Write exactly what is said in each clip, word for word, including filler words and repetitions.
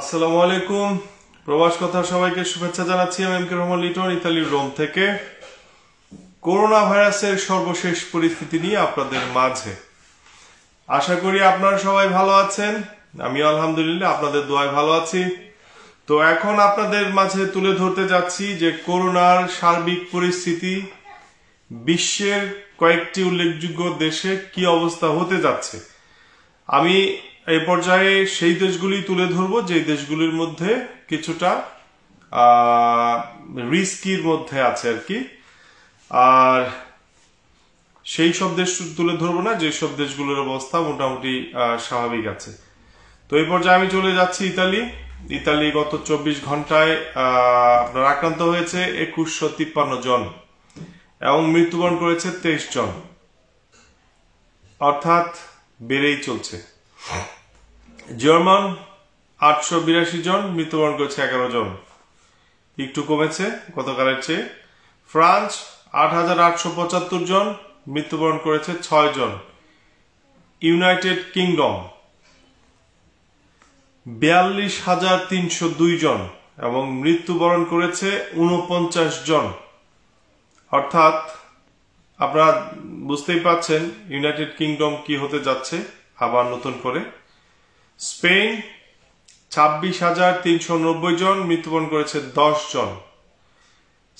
আসসালামু আলাইকুম প্রবাস কথা সবাইকে শুভেচ্ছা জানাচ্ছি আমি এম কে রহমান লিটন ইতালির রোম থেকে করোনা ভাইরাসের সর্বশেষ পরিস্থিতি নিয়ে আপনাদের মাঝে আশা করি আপনারা সবাই ভালো আছেন আমি আলহামদুলিল্লাহ আপনাদের দোয়ায় ভালো আছি তো এখন আপনাদের মাঝে তুলে ধরতে যাচ্ছি যে করোনার সার্বিক পরিস্থিতি বিশ্বের কয়েকটি উল্লেখযোগ্য দেশে কি অবস্থা হতে যাচ্ছে আমি এই পর্যায়ে সেই দেশগুলি তুলে ধরব যে দেশগুলির মধ্যে কিছুটা রিস্কির মধ্যে আছে আর কি আর সেই সব দেশ তুলে ধরব না যে সব দেশগুলোর অবস্থা মোটামুটি স্বাভাবিক আছে তো এই পর্যায়ে আমি চলে যাচ্ছি ইতালি ইতালি গত চব্বিশ ঘন্টায় আপনার আক্রান্ত হয়েছে একুশশো তিপ্পান্ন জন এবং মৃত্যুবরণ করেছে তেইশ জন অর্থাৎ বেড়েই চলছে জার্মান আটশো বিরাশি জন মৃত্যুবরণ করেছে এগারো জন একটু কমেছে গতকালের চেয়ে ফ্রান্স আট হাজার আটশো পঁচাত্তর জন মৃত্যুবরণ করেছে ছয় জন ইউনাইটেড কিংডম বিয়াল্লিশ হাজার তিনশো দুই জন এবং মৃত্যুবরণ করেছে উনপঞ্চাশ জন অর্থাৎ আপনারা বুঝতেই পারছেন ইউনাইটেড কিংডম কি হতে যাচ্ছে আবার নতুন করে স্পেন ছাব্বিশ হাজার তিনশো নব্বই জন মৃত্যুবরণ করেছে দশ জন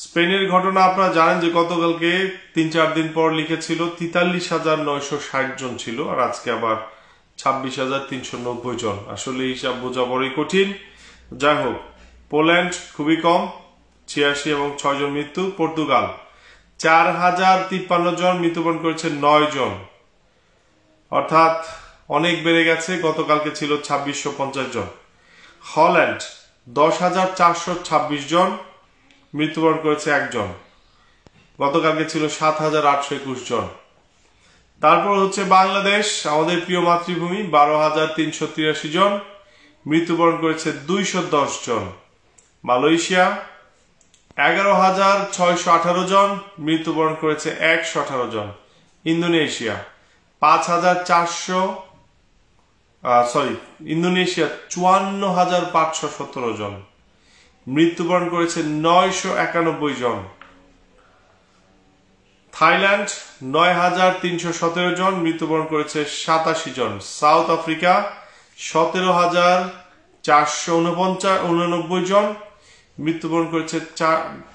স্পেনের ঘটনা আপনারা জানেন যে গতকালকে তিন চার দিন পর লিখেছিল তেতাল্লিশ হাজার নয়শো ষাট জন ছিল আর আজকে আবার ছাব্বিশ হাজার তিনশো নব্বই জন আসলে হিসাব বোঝা বড়ই কঠিন যাই হোক পোল্যান্ড খুবই কম ছিয়াশি এবং ছয় জন মৃত্যু পর্তুগাল চার হাজার তিপ্পান্ন জন মৃত্যুবরণ করেছে নয় জন অর্থাৎ অনেক বেড়ে গেছে গতকালকে ছিল ছাব্বিশশো পঞ্চাশ জন হল্যান্ড দশ হাজার চারশো ছাব্বিশ জন মৃত্যুবরণ করেছে একজন গতকালকে ছিল সাত হাজার আটশো একুশ জন তারপর হচ্ছে বাংলাদেশ আমাদের প্রিয় মাতৃভূমি বারো হাজার তিনশো তিরাশি জন মৃত্যুবরণ করেছে দুইশো দশ জন মালয়েশিয়া এগারো হাজার ছয়শো আঠারো জন মৃত্যুবরণ করেছে একশো আঠারো জন ইন্দোনেশিয়া পাঁচ হাজার চারশো সরি ইন্দোনেশিয়া চুয়ান্ন হাজার পাঁচশো সতেরো জন মৃত্যুবরণ করেছে নয়শো একানব্বই জন থাইল্যান্ড নয় হাজার তিনশো সতেরো জন মৃত্যুবরণ করেছে সাতাশি জন সাউথ আফ্রিকা সতেরো হাজার চারশো উনপঞ্চাশ উননব্বই জন মৃত্যুবরণ করেছে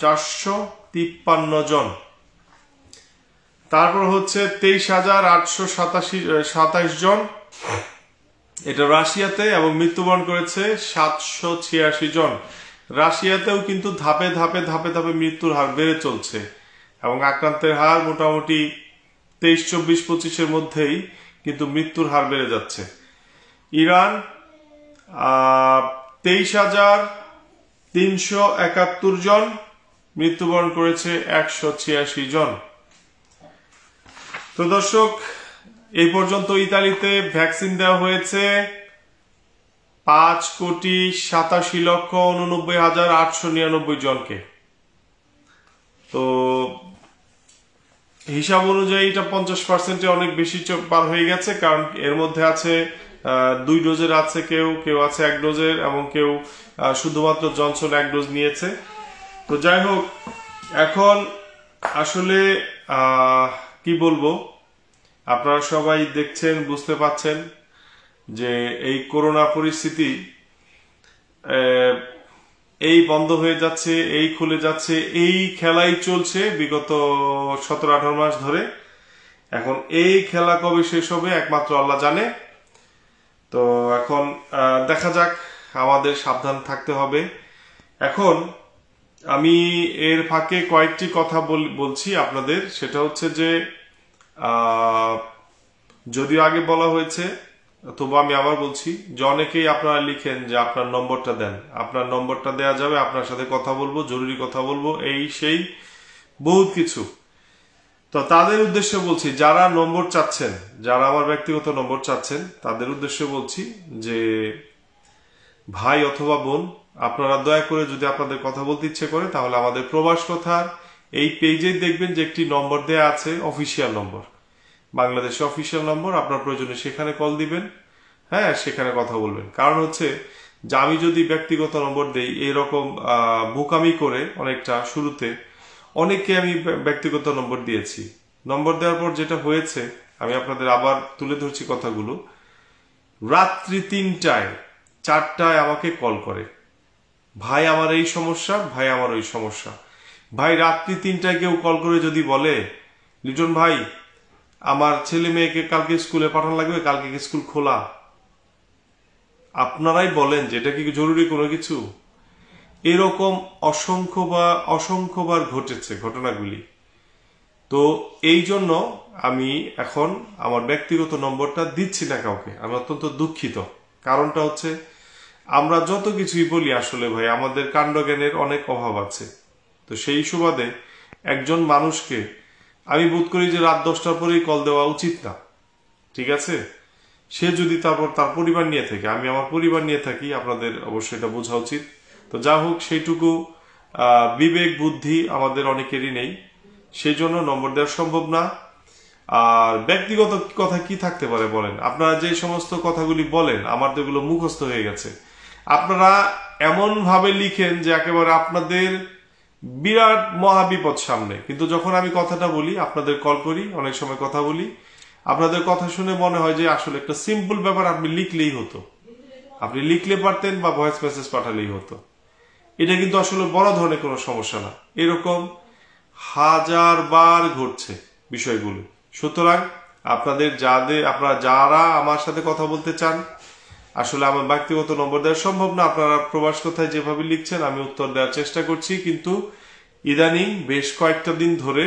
চারশো তিপ্পান্ন জন তারপর হচ্ছে তেইশ হাজার আটশো সাতাশি সাতাইশ জন এটা রাশিয়াতে এবং মৃত্যুবরণ করেছে সাতশো ছিয়াশি জন রাশিয়াতেও কিন্তু ধাপে ধাপে ধাপে ধাপে মৃত্যুর হার বেড়ে চলছে এবং আক্রান্তের হার মোটামুটি তেইশ চব্বিশ পঁচিশের মধ্যেই কিন্তু মৃত্যুর হার বেড়ে যাচ্ছে ইরান তেইশ হাজার তিনশো একাত্তর জন মৃত্যুবরণ করেছে একশো ছিয়াশি জন তো দর্শক এই পর্যন্ত ইতালিতে ভ্যাকসিন দেওয়া হয়েছে পাঁচ কোটি সাতাশি লক্ষ উননব্বই হাজার আটশো নিরানব্বই জনকে তো হিসাব অনুযায়ী এটা পঞ্চাশ পার্সেন্টে অনেক বেশি পার হয়ে গেছে কারণ এর মধ্যে আছে দুই ডোজের আছে কেউ কেউ আছে এক ডোজের এবং কেউ শুধুমাত্র জনসন এক ডোজ নিয়েছে তো যাই হোক এখন আসলে কি বলবো আপনারা সবাই দেখছেন বুঝতে পাচ্ছেন যে এই করোনা পরিস্থিতি এই বন্ধ হয়ে যাচ্ছে এই খুলে যাচ্ছে এই খেলাই চলছে বিগত সতেরো আঠারো মাস ধরে এখন এই খেলা কবে শেষ হবে একমাত্র আল্লাহ জানে তো এখন দেখা যাক আমাদের সাবধান থাকতে হবে এখন আমি এর ফাঁকে কয়েকটি কথা বলছি আপনাদের সেটা হচ্ছে যে যদিও আগে বলা হয়েছে তবু আমি আবার বলছি যে অনেকেই আপনারা লিখেন যে আপনার নম্বরটা দেন আপনার নম্বরটা দেয়া যাবে আপনার সাথে কথা বলবো জরুরি কথা বলবো এই সেই বহুত কিছু তো তাদের উদ্দেশ্যে বলছি যারা নম্বর চাচ্ছেন যারা আমার ব্যক্তিগত নম্বর চাচ্ছেন তাদের উদ্দেশ্যে বলছি যে ভাই অথবা বোন আপনারা দয়া করে যদি আপনাদের কথা বলতে ইচ্ছে করে তাহলে আমাদের প্রবাস কথার এই পেজেই দেখবেন যে একটি নম্বর দেয়া আছে অফিসিয়াল নম্বর বাংলাদেশে অফিসিয়াল নম্বর আপনার প্রয়োজনে সেখানে কল দিবেন হ্যাঁ সেখানে কথা বলবেন কারণ হচ্ছে যে আমি যদি ব্যক্তিগত নম্বর দেই এরকম বোকামি করে অনেকটা শুরুতে অনেককে আমি ব্যক্তিগত নম্বর দিয়েছি। নম্বর দেওয়ার পর যেটা হয়েছে আমি আপনাদের আবার তুলে ধরছি কথাগুলো। রাত্রি তিনটায় চারটায় আমাকে কল করে, ভাই আমার এই সমস্যা, ভাই আমার ওই সমস্যা। ভাই রাত্রি তিনটায় কেউ কল করে যদি বলে লিটন ভাই আমার ছেলে মেয়েকে কালকে স্কুলে পাঠানো লাগবে, কালকে স্কুল খোলা, আপনারাই বলেন যে এটা কি জরুরি কোনো কিছু। এরকম অসংখ্য বা অসংখ্যবার ঘটেছে ঘটনাগুলি। তো এই জন্য আমি এখন আমার ব্যক্তিগত নম্বরটা দিচ্ছি না কাউকে, আমি অত্যন্ত দুঃখিত। কারণটা হচ্ছে আমরা যত কিছুই বলি আসলে ভাই আমাদের কাণ্ডজ্ঞানের অনেক অভাব আছে। তো সেই সুবাদে একজন মানুষকে আমি বোধ করি যে রাত দশটার পরেই কল দেওয়া উচিত না, ঠিক আছে। সে যদি তারপর তার পরিবার নিয়ে থাকে, আমি আমার পরিবার নিয়ে থাকি, আপনাদের অবশ্যই এটা বোঝা উচিত। তো যা হোক সেইটুকু বিবেক বুদ্ধি আমাদের অনেকেরই নেই, সেই জন্য নম্বর দেওয়া সম্ভব না। আর ব্যক্তিগত কথা কি থাকতে পারে বলেন, আপনারা যে সমস্ত কথাগুলি বলেন আমার তো এগুলো মুখস্থ হয়ে গেছে। আপনারা এমন ভাবে লিখেন যে একেবারে আপনাদের বিরাট মহাবিপদ সামনে, কিন্তু যখন আমি কথাটা বলি আপনাদের কল করি অনেক সময় কথা বলি, আপনাদের কথা শুনে মনে হয় যে আসলে একটা সিম্পল ব্যাপার, আপনি লিখলেই হতো, আপনি লিখলে পারতেন বা ভয়েস মেসেজ পাঠালেই হতো। এটা কিন্তু আসলে বড় ধরনের কোনো সমস্যা না, এরকম হাজার বার ঘটছে বিষয়গুলো। সুতরাং আপনাদের যাদের আপনারা যারা আমার সাথে কথা বলতে চান, আসলে আমার ব্যক্তিগত নম্বর দেওয়া সম্ভব না। আপনারা প্রবাস কথায় যেভাবে লিখছেন আমি উত্তর দেওয়ার চেষ্টা করছি, কিন্তু ইদানিং বেশ কয়েকটা দিন ধরে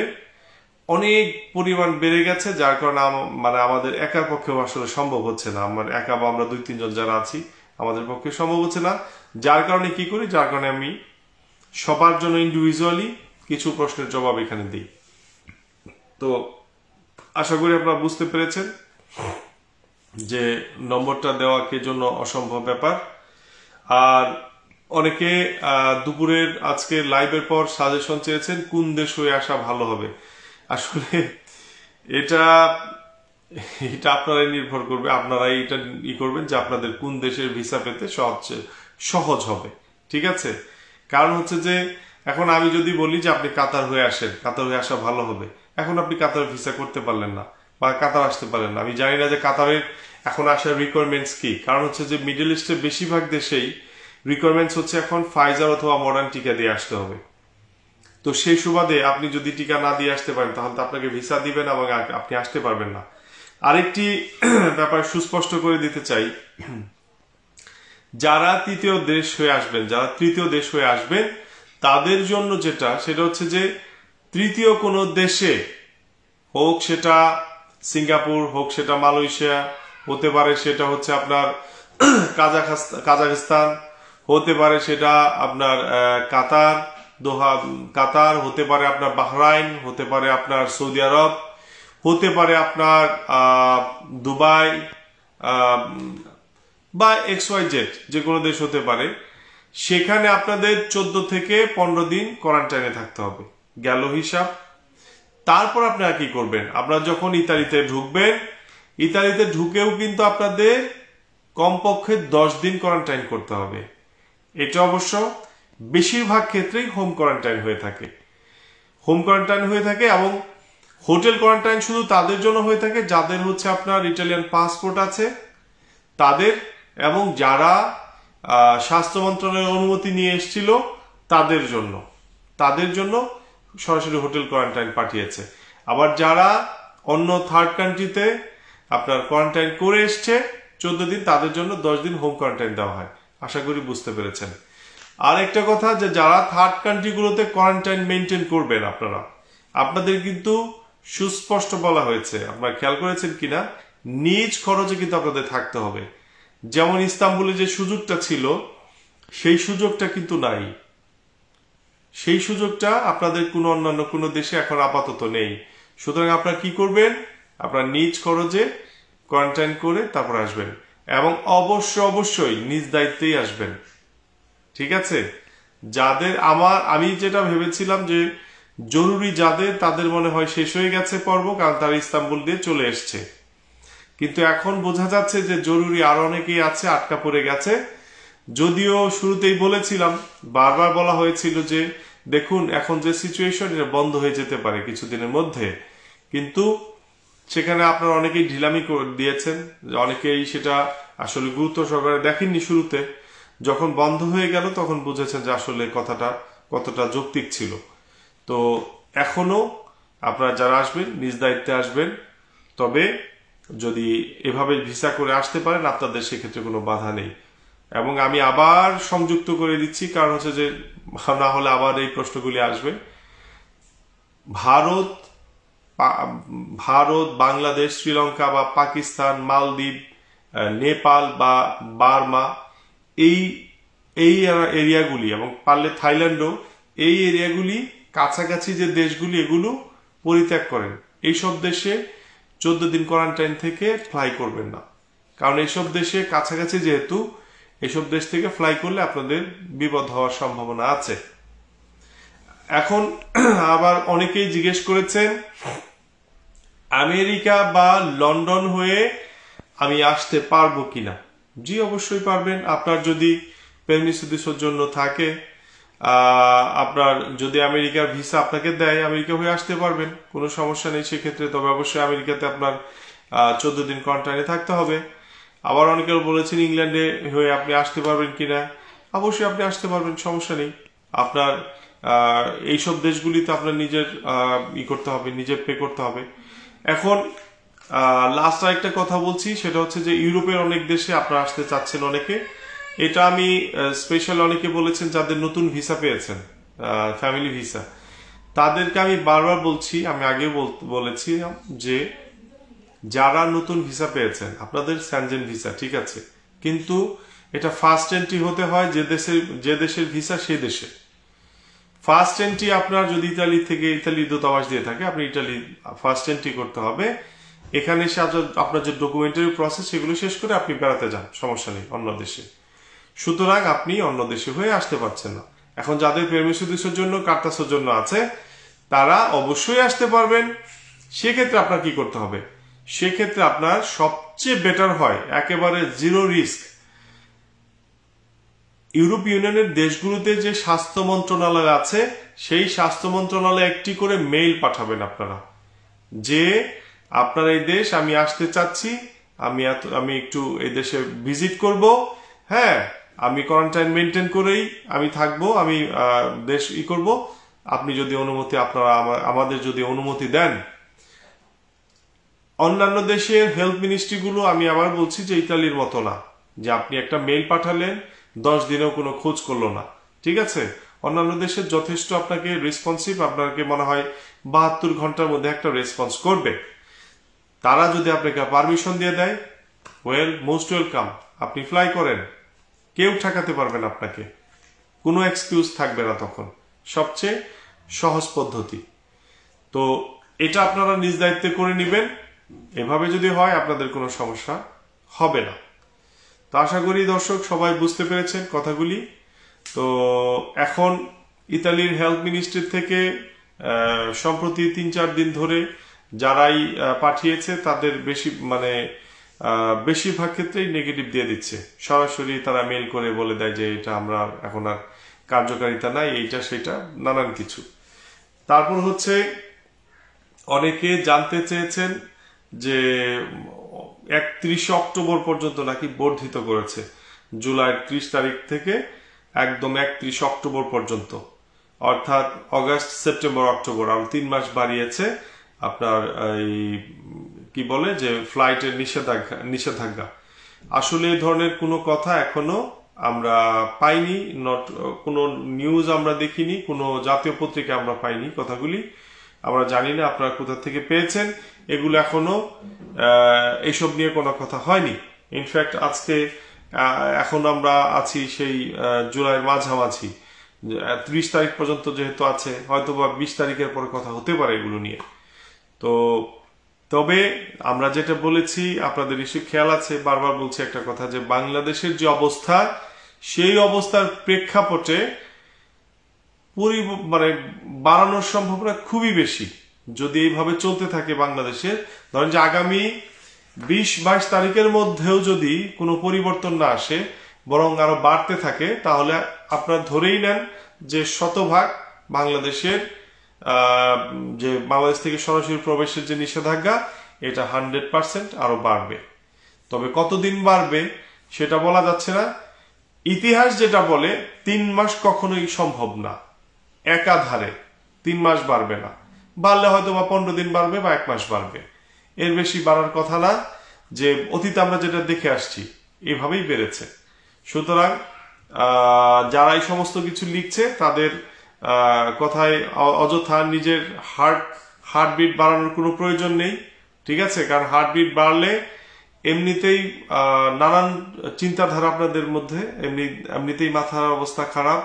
অনেক পরিমাণ বেড়ে গেছে, যার কারণে মানে আমাদের একার পক্ষেও আসলে সম্ভব হচ্ছে না। আমার একা বা আমরা দুই তিনজন যারা আছি আমাদের পক্ষে সম্ভব হচ্ছে না। যার কারণে কি করি, যার কারণে আমি সবার জন্য ইন্ডিভিজুয়ালি কিছু প্রশ্নের জবাব এখানে দিই। তো আশা করি আপনারা বুঝতে পেরেছেন যে নম্বরটা দেওয়া কে জন্য অসম্ভব ব্যাপার। আর অনেকে দুপুরের আজকে লাইভের পর সাজেশন চেয়েছেন কোন দেশ হয়ে আসা ভালো হবে। আসলে এটা এটা আপনারাই নির্ভর করবে, আপনারাই এটা ই করবেন যে আপনাদের কোন দেশের ভিসা পেতে সবচেয়ে সহজ হবে, ঠিক আছে। কারণ হচ্ছে যে এখন আমি যদি বলি যে আপনি কাতার হয়ে আসেন, কাতার হয়ে আসা ভালো হবে, এখন আপনি কাতার ভিসা করতে পারলেন না বা কাতার আসতে পারেন না। আমি জানি না যে কাতারের এখন আসার রিকোয়ারমেন্টস কি। কারণ হচ্ছে যে মিডল ইস্টের বেশিরভাগ দেশেই রিকোয়ারমেন্টস হচ্ছে এখন ফাইজার অথবা মডার্ন টিকা দিয়ে আসতে হবে। তো সেই সুবাদে আপনি যদি টিকা না দিয়ে আসতে পারেন তাহলে তো আপনাকে ভিসা দিবে না এবং আপনি আসতে পারবেন না। আরেকটি ব্যাপার সুস্পষ্ট করে দিতে চাই, যারা তৃতীয় দেশ হয়ে আসবেন, যারা তৃতীয় দেশ হয়ে আসবেন তাদের জন্য যেটা, সেটা হচ্ছে যে তৃতীয় কোনো দেশে, হোক সেটা সিঙ্গাপুর, হোক সেটা মালয়েশিয়া, হতে পারে সেটা হচ্ছে আপনার কাজাখস্তান, হতে পারে সেটা আপনার কাতার, দোহা কাতার, হতে পারে আপনার বাহরাইন, হতে পারে আপনার সৌদি আরব, হতে পারে আপনার দুবাই বা এক্স ওয়াই জেড যে কোনো দেশ হতে পারে। সেখানে আপনাদের চোদ্দ থেকে পনেরো দিন কোয়ারেন্টাইনে থাকতে হবে, গেল হিসাব। তারপর আপনারা কি করবেন, আপনারা যখন ইতালিতে ঢুকবেন, ইতালিতে ঢুকেও কিন্তু আপনাদের কমপক্ষে দশ দিন কোয়ারেন্টাইন করতে হবে। এটা অবশ্য বেশিরভাগ ক্ষেত্রেই হোম কোয়ারেন্টাইন হয়ে থাকে, হোম কোয়ারেন্টাইন হয়ে থাকে এবং হোটেল কোয়ারেন্টাইন শুধু তাদের জন্য হয়ে থাকে যাদের হচ্ছে আপনার ইটালিয়ান পাসপোর্ট আছে তাদের, এবং যারা স্বাস্থ্য মন্ত্রণালয়ের অনুমতি নিয়ে এসেছিল তাদের জন্য, তাদের জন্য সরাসরি হোটেল কোয়ারেন্টাইন পাঠিয়েছে। আবার যারা অন্য থার্ড কান্ট্রিতে আপনার কোয়ারেন্টাইন করে এসছে চোদ্দ দিন, তাদের জন্য দশ দিন হোম কোয়ারেন্টাইন দেওয়া হয়। আশা করি বুঝতে পেরেছেন। আর একটা কথা, যে যারা থার্ড কান্ট্রিগুলোতে কোয়ারেন্টাইন মেনটেন করবেন আপনারা, আপনাদের কিন্তু সুস্পষ্ট বলা হয়েছে, আপনারা খেয়াল করেছেন কিনা, নিজ খরচে কিন্তু আপনাদের থাকতে হবে। যেমন ইস্তাম্বুলে যে সুযোগটা ছিল সেই সুযোগটা কিন্তু নাই, সেই সুযোগটা আপনাদের কোনো অন্যান্য কোনো দেশে এখন আপাতত নেই। সুতরাং আপনারা কি করবেন, আপনারা নিজ খরচে কোয়ারেন্টাইন করে তারপর আসবেন এবং অবশ্য অবশ্যই নিজ দায়িত্বেই আসবেন, ঠিক আছে। যাদের আমার আমি যেটা ভেবেছিলাম যে জরুরি যাদের, তাদের মনে হয় শেষ হয়ে গেছে পর্ব, কারণ তারা ইস্তাম্বুল দিয়ে চলে এসছে। কিন্তু এখন বোঝা যাচ্ছে যে জরুরি আর অনেকেই আছে আটকা পড়ে গেছে, যদিও শুরুতেই বলেছিলাম, বারবার বলা হয়েছিল যে দেখুন এখন যে সিচুয়েশন এটা বন্ধ হয়ে যেতে পারে কিছুদিনের মধ্যে, কিন্তু সেখানে আপনারা অনেকেই ঢিলামি দিয়েছেন, অনেকেই সেটা আসলে গুরুত্ব সহকারে দেখেননি। শুরুতে যখন বন্ধ হয়ে গেল তখন বুঝেছেন যে আসলে কথাটা কতটা যৌক্তিক ছিল। তো এখনো আপনারা যারা আসবেন নিজ দায়িত্বে আসবেন, তবে যদি এভাবে ভিসা করে আসতে পারেন আপনাদের সেক্ষেত্রে কোনো বাধা নেই। এবং আমি আবার সংযুক্ত করে দিচ্ছি, কারণ হচ্ছে যে না হলে আবার এই প্রশ্নগুলি আসবে। ভারত ভারত বাংলাদেশ, শ্রীলঙ্কা বা পাকিস্তান, মালদ্বীপ, নেপাল বা বার্মা, এই এই এরিয়াগুলি এবং পারলে থাইল্যান্ডও, এই এরিয়াগুলি কাছাকাছি যে দেশগুলি এগুলো পরিত্যাগ করেন। এইসব দেশে চোদ্দ দিন কোয়ারেন্টাইন থেকে ফ্লাই করবেন না, কারণ এইসব দেশে কাছাকাছি যেহেতু এসব দেশ থেকে ফ্লাই করলে আপনাদের বিপদ হওয়ার সম্ভাবনা আছে। এখন আবার অনেকেই জিজ্ঞেস করেছেন আমেরিকা বা লন্ডন হয়ে আমি আসতে পারবো কিনা। জি অবশ্যই পারবেন, আপনার যদি পেরমিট সদস্যর জন্য থাকে, আপনার যদি আমেরিকার ভিসা আপনাকে দেয় আমেরিকা হয়ে আসতে পারবেন, কোনো সমস্যা নেই সেক্ষেত্রে। তবে অবশ্যই আমেরিকাতে আপনার চোদ্দ দিন কোয়ারেন্টাইনে থাকতে হবে। আবার অনেকে বলেছেন ইংল্যান্ডে হয়ে আপনি আসতে পারবেন কিনা। অবশ্যই আপনি আসতে পারবেন, সমস্যা নেই। আপনার এইসব দেশগুলিতে আপনার নিজের ই করতে হবে, নিজের পে করতে হবে। এখন লাস্ট আরেকটা কথা বলছি, সেটা হচ্ছে যে ইউরোপের অনেক দেশে আপনারা আসতে চাচ্ছেন অনেকে, এটা আমি স্পেশাল অনেকে বলেছেন যাদের নতুন ভিসা পেয়েছেন ফ্যামিলি ভিসা, তাদেরকে আমি বারবার বলছি, আমি আগে বলেছি যে যারা নতুন ভিসা পেয়েছেন আপনাদের স্যানজেন ভিসা ঠিক আছে, কিন্তু এটা ফার্স্ট এন্ট্রি হতে হয় যে দেশের যে দেশের ভিসা সে দেশে ফার্স্ট এন্ট্রি। আপনার যদি ইতালি থেকে ইতালি দূতাবাস দিয়ে থাকে আপনি ইতালি ফার্স্ট এন্ট্রি করতে হবে। এখানে এসে আপনার যে ডকুমেন্টারি প্রসেস সেগুলো শেষ করে আপনি বেড়াতে যান, সমস্যা নেই অন্য দেশে। সুতরাং আপনি অন্য দেশে হয়ে আসতে পারছেন না। এখন যাদের পেরমিট সদস্যর জন্য কার্তাসের জন্য আছে তারা অবশ্যই আসতে পারবেন। সেক্ষেত্রে আপনার কি করতে হবে, সেক্ষেত্রে আপনার সবচেয়ে বেটার হয় একেবারে জিরো রিস্ক। ইউরোপ ইউনিয়নের দেশগুলোতে যে স্বাস্থ্য মন্ত্রণালয় আছে সেই স্বাস্থ্য মন্ত্রণালয়ে একটি করে মেইল পাঠাবেন আপনারা, যে আপনার এই দেশ আমি আসতে চাচ্ছি, আমি আমি একটু এই দেশে ভিজিট করব, হ্যাঁ আমি কোয়ারেন্টাইন মেনটেন করেই আমি থাকবো, আমি দেশ ই করব, আপনি যদি অনুমতি আপনারা আমাদের যদি অনুমতি দেন। অন্যান্য দেশের হেলথ মিনিস্ট্রি গুলো আমি আবার বলছি যে ইতালির মতো না, যে আপনি একটা মেইল পাঠালেন দশ দিনেও কোনো খোঁজ করলো না, ঠিক আছে। অন্যান্য দেশের যথেষ্ট আপনাকে রেসপন্সিভ, আপনাকে মনে হয় বাহাত্তর ঘন্টার মধ্যে একটা রেসপন্স করবে। তারা যদি আপনাকে পারমিশন দিয়ে দেয় ওয়েল মোস্ট ওয়েলকাম, আপনি ফ্লাই করেন, কেউ ঠেকাতে পারবেন আপনাকে, কোনো এক্সকিউজ থাকবে না তখন, সবচেয়ে সহজ পদ্ধতি। তো এটা আপনারা নিজ দায়িত্বে করে নেবেন, এভাবে যদি হয় আপনাদের কোনো সমস্যা হবে না। তো আশা করি দর্শক সবাই বুঝতে পেরেছেন কথাগুলি। তো এখন ইতালির হেলথ মিনিস্ট্রি থেকে সম্প্রতি তিন চার দিন ধরে যারাই পাঠিয়েছে তাদের বেশি মানে বেশিরভাগ ক্ষেত্রেই নেগেটিভ দিয়ে দিচ্ছে, সরাসরি তারা মেইল করে বলে দেয় যে এটা আমরা এখন আর কার্যকারিতা নাই, এইটা সেটা নানান কিছু। তারপর হচ্ছে অনেকে জানতে চেয়েছেন যে একত্রিশে অক্টোবর পর্যন্ত নাকি বর্ধিত করেছে, জুলাইয়ের ত্রিশ তারিখ থেকে একদম একত্রিশ অক্টোবর পর্যন্ত, অর্থাৎ অগাস্ট সেপ্টেম্বর অক্টোবর আরো তিন মাস বাড়িয়েছে আপনার এই কি বলে যে ফ্লাইটের নিষেধাজ্ঞা নিষেধাজ্ঞা আসলে এই ধরনের কোনো কথা এখনো আমরা পাইনি, নট কোনো নিউজ আমরা দেখিনি, কোনো জাতীয় পত্রিকা আমরা পাইনি, কথাগুলি আমরা জানি না আপনারা কোথা থেকে পেয়েছেন। এগুলো এখনো এইসব নিয়ে কোনো কথা হয়নি। ইনফ্যাক্ট আজকে এখন আমরা আছি সেই জুলাইয়ের মাঝামাঝি, ত্রিশ তারিখ পর্যন্ত যেহেতু আছে, হয়তো বা বিশ তারিখের পরে কথা হতে পারে এগুলো নিয়ে। তো তবে আমরা যেটা বলেছি আপনাদের নিশ্চয়ই খেয়াল আছে, বারবার বলছি একটা কথা যে বাংলাদেশের যে অবস্থা সেই অবস্থার প্রেক্ষাপটে পরি মানে বাড়ানোর সম্ভাবনা খুবই বেশি যদি এইভাবে চলতে থাকে বাংলাদেশের। ধরেন যে আগামী বিশ বাইশ তারিখের মধ্যেও যদি কোনো পরিবর্তন না আসে বরং আরো বাড়তে থাকে, তাহলে আপনারা ধরেই নেন যে শতভাগ বাংলাদেশের যে বাংলাদেশ থেকে সরাসরি প্রবেশের যে নিষেধাজ্ঞা এটা হান্ড্রেড পার্সেন্ট আরো বাড়বে। তবে কতদিন বাড়বে সেটা বলা যাচ্ছে না। ইতিহাস যেটা বলে তিন মাস কখনোই সম্ভব না, একাধারে তিন মাস বাড়বে না, বাড়লে হয়তো বা পনেরো দিন বাড়বে বা এক মাস বাড়বে, এর বেশি বাড়ার কথা না। যে অতীত আমরা যেটা দেখে আসছি এভাবেই বেড়েছে। সুতরাং যারা এই সমস্ত কিছু লিখছে তাদের কথায় অযথা নিজের হার্ট হার্টবিট বাড়ানোর কোনো প্রয়োজন নেই, ঠিক আছে? কারণ হার্টবিট বাড়লে এমনিতেই নানান চিন্তাধারা আপনাদের মধ্যে, এমনি এমনিতেই মাথার অবস্থা খারাপ,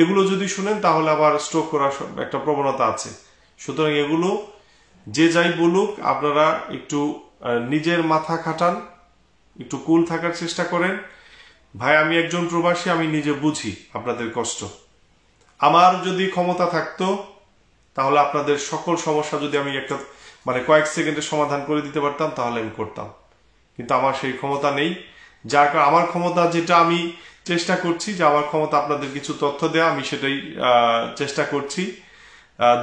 এগুলো যদি শুনেন তাহলে আবার স্ট্রোক করার একটা প্রবণতা আছে। সুতরাং এগুলো যে যাই বলুক আপনারা একটু নিজের মাথা খাটান, একটু কুল থাকার চেষ্টা করেন। ভাই, আমি একজন প্রবাসী, আমি নিজে বুঝি আপনাদের কষ্ট। আমার যদি ক্ষমতা থাকতো তাহলে আপনাদের সকল সমস্যা যদি আমি একটা মানে কয়েক সেকেন্ডে সমাধান করে দিতে পারতাম তাহলে আমি করতাম, কিন্তু আমার সেই ক্ষমতা নেই। যার কারণে আমার ক্ষমতা যেটা আমি চেষ্টা করছি, যে আমার ক্ষমতা আপনাদের কিছু তথ্য দেওয়া, আমি সেটাই চেষ্টা করছি।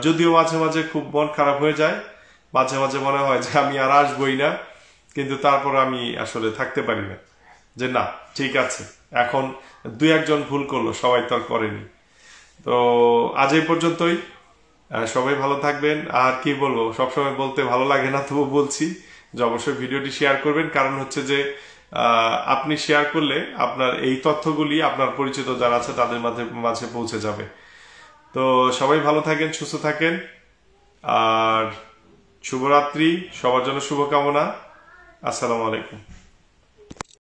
যদিও মাঝে মাঝে খুব মন খারাপ হয়ে যায়, মাঝে মাঝে মনে হয় যে আমি আর আসবই না, কিন্তু তারপর আমি আসলে থাকতে পারি না যে না ঠিক আছে, এখন দুই একজন ভুল করলো, সবাই তো আর করেনি। তো আজ এই পর্যন্তই, সবাই ভালো থাকবেন। আর কি বলবো, সবসময় বলতে ভালো লাগে না, তবু বলছি যে অবশ্যই ভিডিওটি শেয়ার করবেন। কারণ হচ্ছে যে আপনি শেয়ার করলে আপনার এই তথ্যগুলি আপনার পরিচিত যারা আছে তাদের মাঝে মাঝে পৌঁছে যাবে। তো সবাই ভালো থাকেন, সুস্থ থাকেন, আর শুভরাত্রি, সবার জন্য শুভকামনা। আসসালামু আলাইকুম।